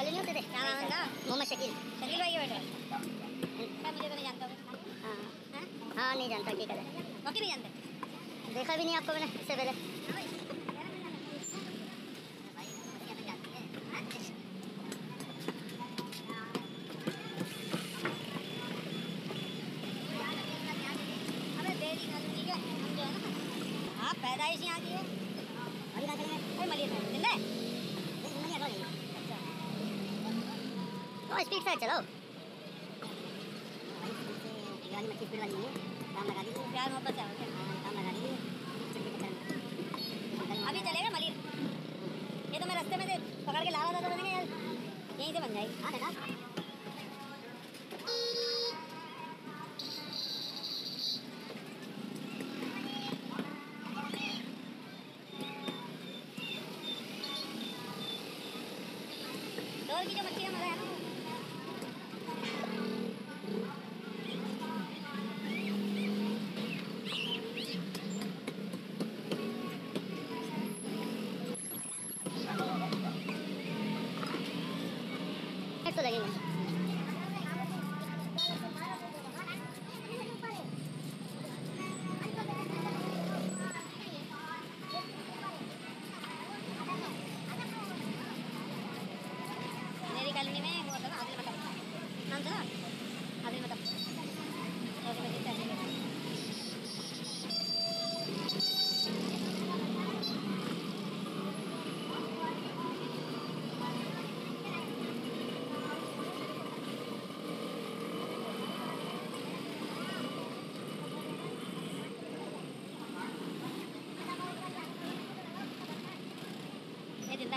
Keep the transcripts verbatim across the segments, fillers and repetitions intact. वाले नहीं होते थे, क्या नाम था? मोहम्मद शकील। शकील भाई के बेटा। मुझे तो नहीं जानता हूँ। हाँ हाँ नहीं जानता क्या करे। वाकई नहीं जानते, देखा भी नहीं आपको मैंने इससे पहले। आप पैदाइश यहाँ की है? अरे कहाँ चले गए? अरे मलिया में जिंदा है? मलिया कहाँ गई? तो स्पीड से चलाओ। गाड़ी में स्पीड वाली नहीं है, काम लगा दी। प्यार मोहब्बत से होते हैं, काम लगा दी। अभी चलेगा मलिया? ये तो मैं रास्ते में से पकड़ के ला रहा था तो मैंने यार यहीं से बन जाएगी। हाँ देखा? और की जो बच्चे हमारे हैं ना तो लगेंगे कॉलोनी में वो था ना आदिल मतलब नाम था ना आदिल मतलब ओके बच्चे चले गए। ये जिंदा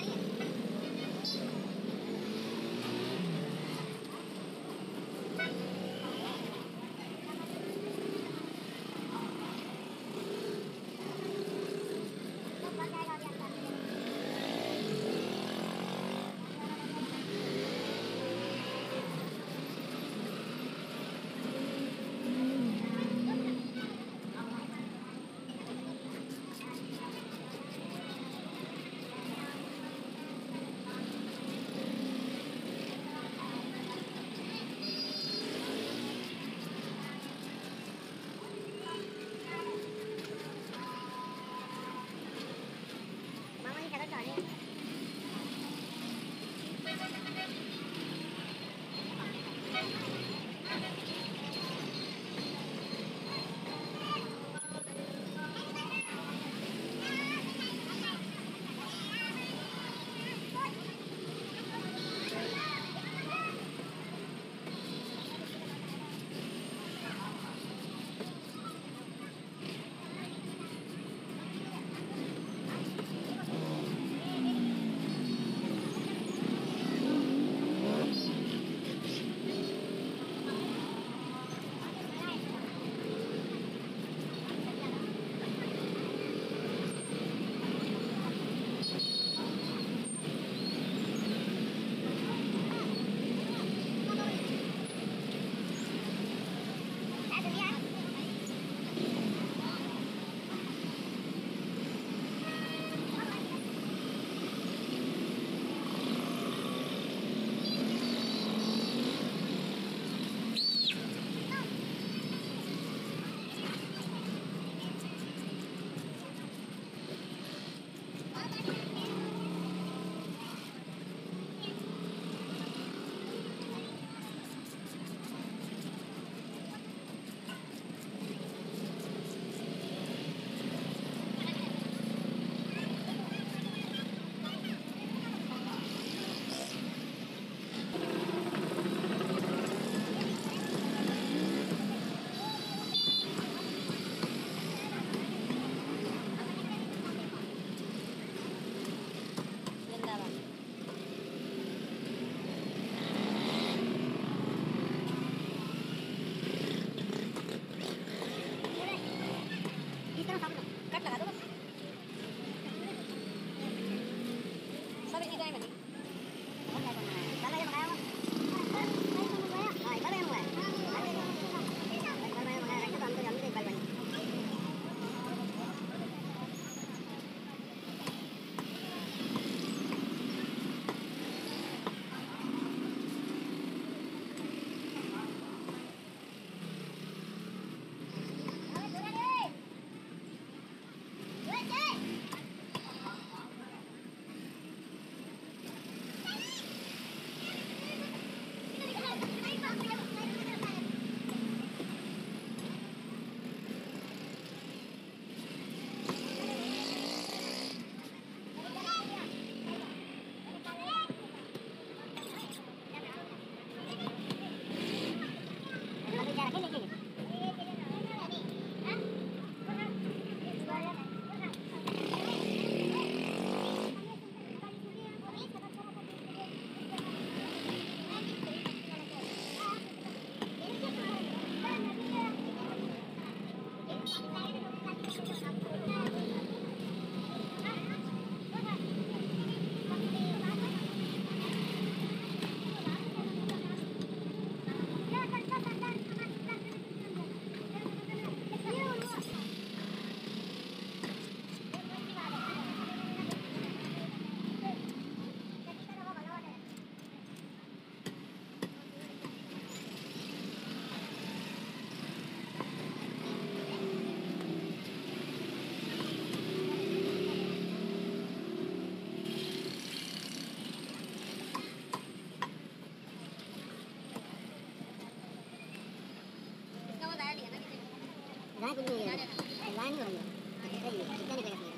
नहीं है। Gracias.